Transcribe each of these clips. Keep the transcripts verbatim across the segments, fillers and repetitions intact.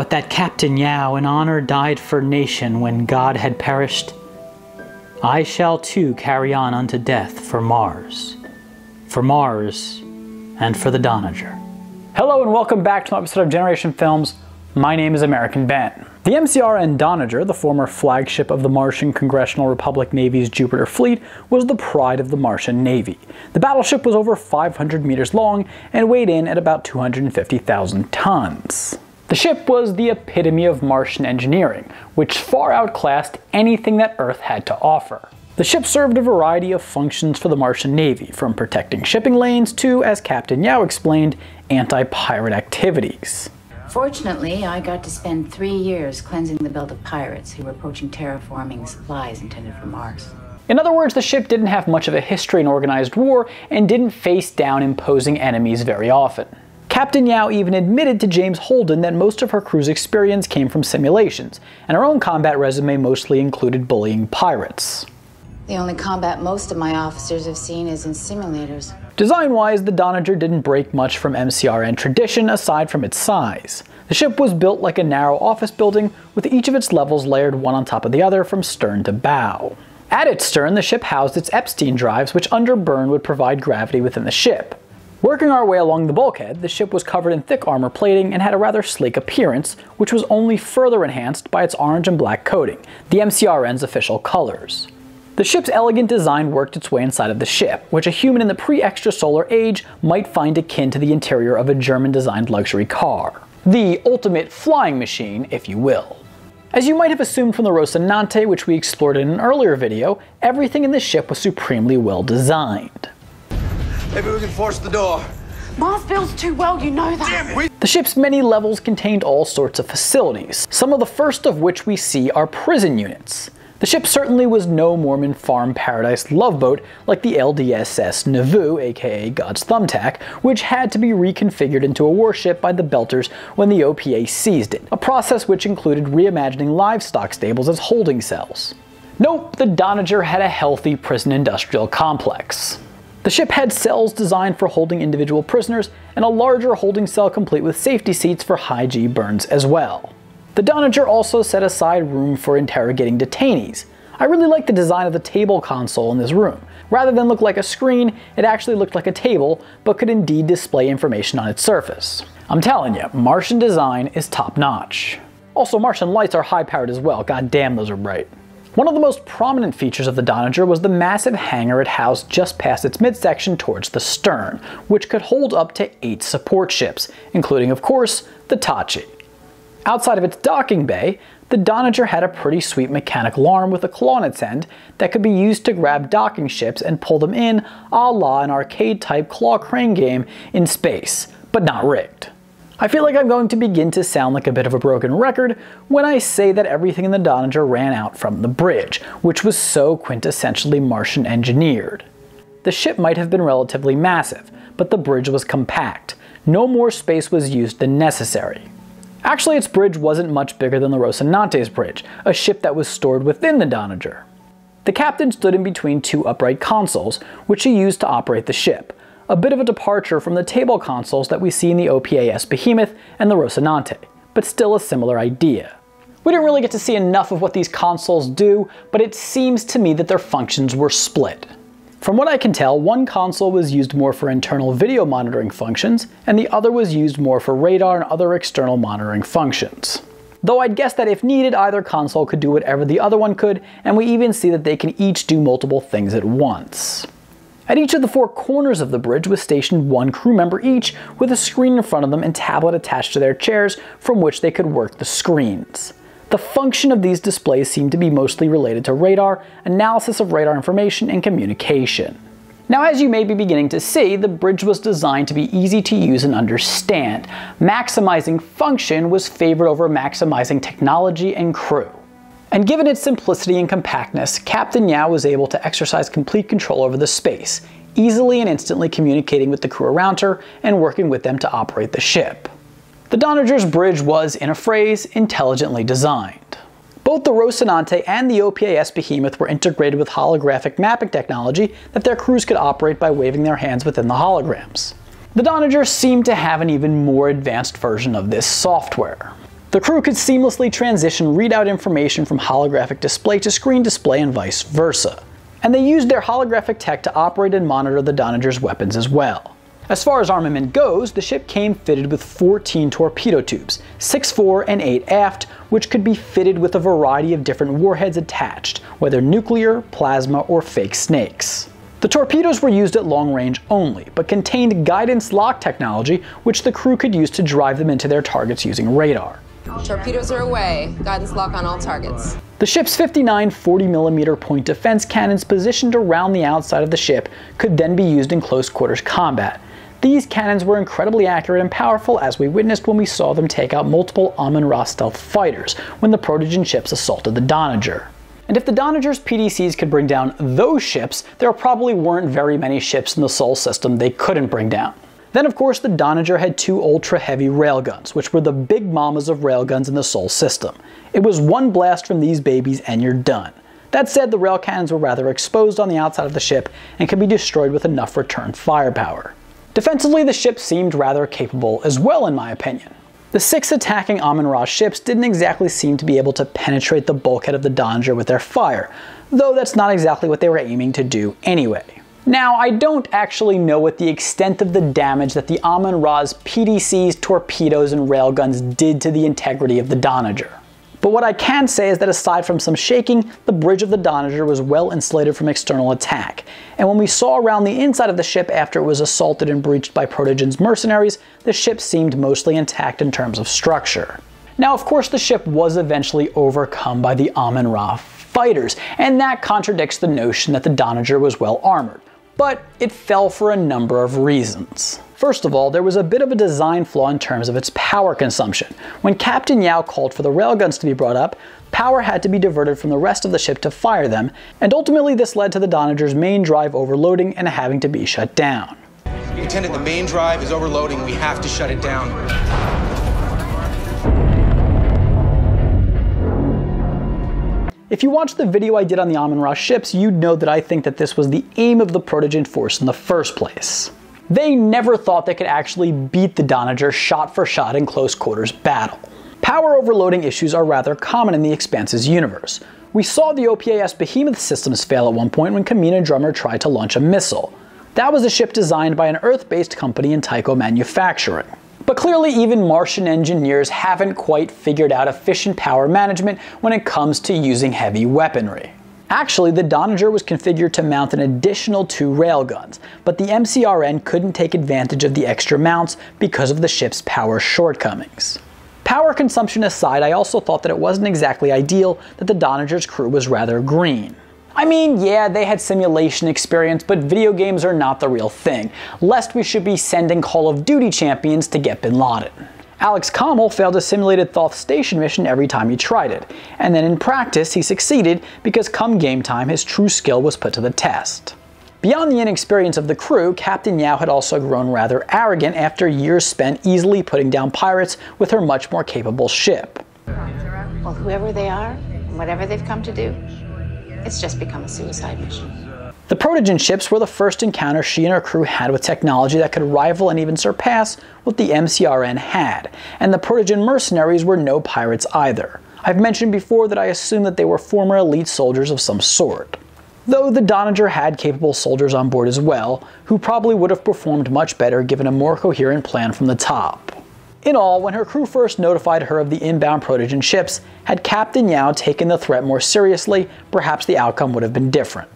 But that Captain Yao in honor died for nation when God had perished, I shall too carry on unto death for Mars, for Mars and for the Doniger. Hello and welcome back to another episode of Generation Films. My name is American Ben. The M C R N Doniger, the former flagship of the Martian Congressional Republic Navy's Jupiter fleet, was the pride of the Martian Navy. The battleship was over five hundred meters long and weighed in at about two hundred fifty thousand tons. The ship was the epitome of Martian engineering, which far outclassed anything that Earth had to offer. The ship served a variety of functions for the Martian Navy, from protecting shipping lanes to, as Captain Yao explained, anti-pirate activities. Fortunately, I got to spend three years cleansing the belt of pirates who were poaching terraforming supplies intended for Mars. In other words, the ship didn't have much of a history in organized war and didn't face down imposing enemies very often. Captain Yao even admitted to James Holden that most of her crew's experience came from simulations, and her own combat resume mostly included bullying pirates. The only combat most of my officers have seen is in simulators. Design-wise, the Doniger didn't break much from M C R N tradition aside from its size. The ship was built like a narrow office building, with each of its levels layered one on top of the other from stern to bow. At its stern, the ship housed its Epstein drives, which under burn would provide gravity within the ship. Working our way along the bulkhead, the ship was covered in thick armor plating and had a rather sleek appearance, which was only further enhanced by its orange and black coating, the M C R N's official colors. The ship's elegant design worked its way inside of the ship, which a human in the pre-extrasolar age might find akin to the interior of a German-designed luxury car. The ultimate flying machine, if you will. As you might have assumed from the Rocinante, which we explored in an earlier video, everything in this ship was supremely well designed. Maybe we can force the door. Mars builds too well, you know that. The ship's many levels contained all sorts of facilities, some of the first of which we see are prison units. The ship certainly was no Mormon farm paradise love boat like the L D S S Nauvoo, aka God's Thumbtack, which had to be reconfigured into a warship by the Belters when the O P A seized it, a process which included reimagining livestock stables as holding cells. Nope, the Doniger had a healthy prison industrial complex. The ship had cells designed for holding individual prisoners and a larger holding cell complete with safety seats for high-G burns as well. The Doniger also set aside room for interrogating detainees. I really like the design of the table console in this room. Rather than look like a screen, it actually looked like a table, but could indeed display information on its surface. I'm telling you, Martian design is top-notch. Also, Martian lights are high-powered as well. God damn, those are bright. One of the most prominent features of the Doniger was the massive hangar it housed just past its midsection towards the stern, which could hold up to eight support ships, including, of course, the Tachi. Outside of its docking bay, the Doniger had a pretty sweet mechanical arm with a claw on its end that could be used to grab docking ships and pull them in, a la an arcade-type claw crane game in space, but not rigged. I feel like I'm going to begin to sound like a bit of a broken record when I say that everything in the Doniger ran out from the bridge, which was so quintessentially Martian engineered. The ship might have been relatively massive, but the bridge was compact. No more space was used than necessary. Actually, its bridge wasn't much bigger than the Rocinante's bridge, a ship that was stored within the Doniger. The captain stood in between two upright consoles, which he used to operate the ship, a bit of a departure from the table consoles that we see in the O P A S Behemoth and the Rocinante, but still a similar idea. We didn't really get to see enough of what these consoles do, but it seems to me that their functions were split. From what I can tell, one console was used more for internal video monitoring functions, and the other was used more for radar and other external monitoring functions. Though I'd guess that if needed, either console could do whatever the other one could, and we even see that they can each do multiple things at once. At each of the four corners of the bridge was stationed one crew member each, with a screen in front of them and tablet attached to their chairs from which they could work the screens. The function of these displays seemed to be mostly related to radar, analysis of radar information, and communication. Now, as you may be beginning to see, the bridge was designed to be easy to use and understand. Maximizing function was favored over maximizing technology and crew. And given its simplicity and compactness, Captain Yao was able to exercise complete control over the space, easily and instantly communicating with the crew around her and working with them to operate the ship. The Doniger's bridge was, in a phrase, intelligently designed. Both the Rocinante and the O P A S Behemoth were integrated with holographic mapping technology that their crews could operate by waving their hands within the holograms. The Doniger seemed to have an even more advanced version of this software. The crew could seamlessly transition readout information from holographic display to screen display and vice versa, and they used their holographic tech to operate and monitor the Doniger's weapons as well. As far as armament goes, the ship came fitted with fourteen torpedo tubes, six fore and eight aft, which could be fitted with a variety of different warheads attached, whether nuclear, plasma, or fake snakes. The torpedoes were used at long range only, but contained guidance lock technology, which the crew could use to drive them into their targets using radar. Torpedoes are away. Guidance lock on all targets. The ship's fifty-nine forty millimeter point defense cannons positioned around the outside of the ship could then be used in close quarters combat. These cannons were incredibly accurate and powerful, as we witnessed when we saw them take out multiple Amun-Ra stealth fighters when the Protogen ships assaulted the Doniger. And if the Doniger's P D Cs could bring down those ships, there probably weren't very many ships in the Sol system they couldn't bring down. Then of course the Doniger had two ultra-heavy railguns, which were the big mamas of railguns in the Sol system. It was one blast from these babies and you're done. That said, the rail cannons were rather exposed on the outside of the ship and could be destroyed with enough return firepower. Defensively, the ship seemed rather capable as well, in my opinion. The six attacking Amun-Ra ships didn't exactly seem to be able to penetrate the bulkhead of the Doniger with their fire, though that's not exactly what they were aiming to do anyway. Now, I don't actually know what the extent of the damage that the Amun-Ra's P D Cs, torpedoes, and railguns did to the integrity of the Doniger. But what I can say is that aside from some shaking, the bridge of the Doniger was well insulated from external attack, and when we saw around the inside of the ship after it was assaulted and breached by Protogen's mercenaries, the ship seemed mostly intact in terms of structure. Now of course the ship was eventually overcome by the Amun-Ra fighters, and that contradicts the notion that the Doniger was well armored, but it fell for a number of reasons. First of all, there was a bit of a design flaw in terms of its power consumption. When Captain Yao called for the railguns to be brought up, power had to be diverted from the rest of the ship to fire them, and ultimately this led to the Doniger's main drive overloading and having to be shut down. Lieutenant, the main drive is overloading. We have to shut it down. If you watched the video I did on the Amun-Ra ships, you'd know that I think that this was the aim of the Protogen force in the first place. They never thought they could actually beat the Doniger shot for shot in close quarters battle. Power overloading issues are rather common in the Expanse's universe. We saw the O P A's Behemoth systems fail at one point when Kamina Drummer tried to launch a missile. That was a ship designed by an Earth-based company in Tycho Manufacturing. But clearly even Martian engineers haven't quite figured out efficient power management when it comes to using heavy weaponry. Actually, the Doniger was configured to mount an additional two railguns, but the M C R N couldn't take advantage of the extra mounts because of the ship's power shortcomings. Power consumption aside, I also thought that it wasn't exactly ideal that the Doniger's crew was rather green. I mean, yeah, they had simulation experience, but video games are not the real thing, lest we should be sending Call of Duty champions to get Bin Laden. Alex Kamal failed a simulated Thoth station mission every time he tried it, and then in practice he succeeded because come game time his true skill was put to the test. Beyond the inexperience of the crew, Captain Yao had also grown rather arrogant after years spent easily putting down pirates with her much more capable ship. Well, whoever they are, whatever they've come to do, it's just become a suicide mission. The Protogen ships were the first encounter she and her crew had with technology that could rival and even surpass what the M C R N had, and the Protogen mercenaries were no pirates either. I've mentioned before that I assume that they were former elite soldiers of some sort. Though the Doniger had capable soldiers on board as well, who probably would have performed much better given a more coherent plan from the top. In all, when her crew first notified her of the inbound Protogen ships, had Captain Yao taken the threat more seriously, perhaps the outcome would have been different.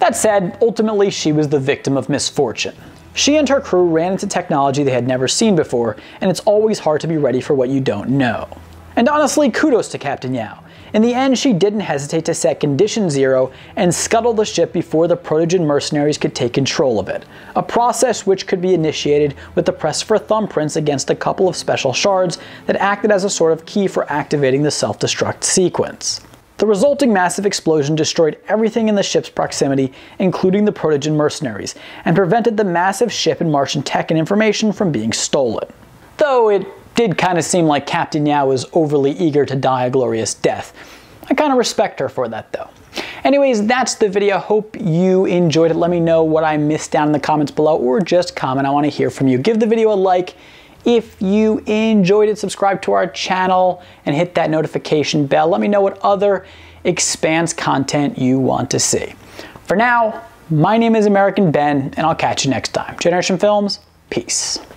That said, ultimately she was the victim of misfortune. She and her crew ran into technology they had never seen before, and it's always hard to be ready for what you don't know. And honestly, kudos to Captain Yao. In the end, she didn't hesitate to set condition zero and scuttle the ship before the Protogen mercenaries could take control of it, a process which could be initiated with the press for thumbprints against a couple of special shards that acted as a sort of key for activating the self-destruct sequence. The resulting massive explosion destroyed everything in the ship's proximity, including the Protogen mercenaries, and prevented the massive ship and Martian tech and information from being stolen. Though it did kind of seem like Captain Yao was overly eager to die a glorious death. I kind of respect her for that though. Anyways, that's the video. Hope you enjoyed it. Let me know what I missed down in the comments below, or just comment. I want to hear from you. Give the video a like. If you enjoyed it, subscribe to our channel and hit that notification bell. Let me know what other Expanse content you want to see. For now, my name is American Ben, and I'll catch you next time. Generation Films, peace.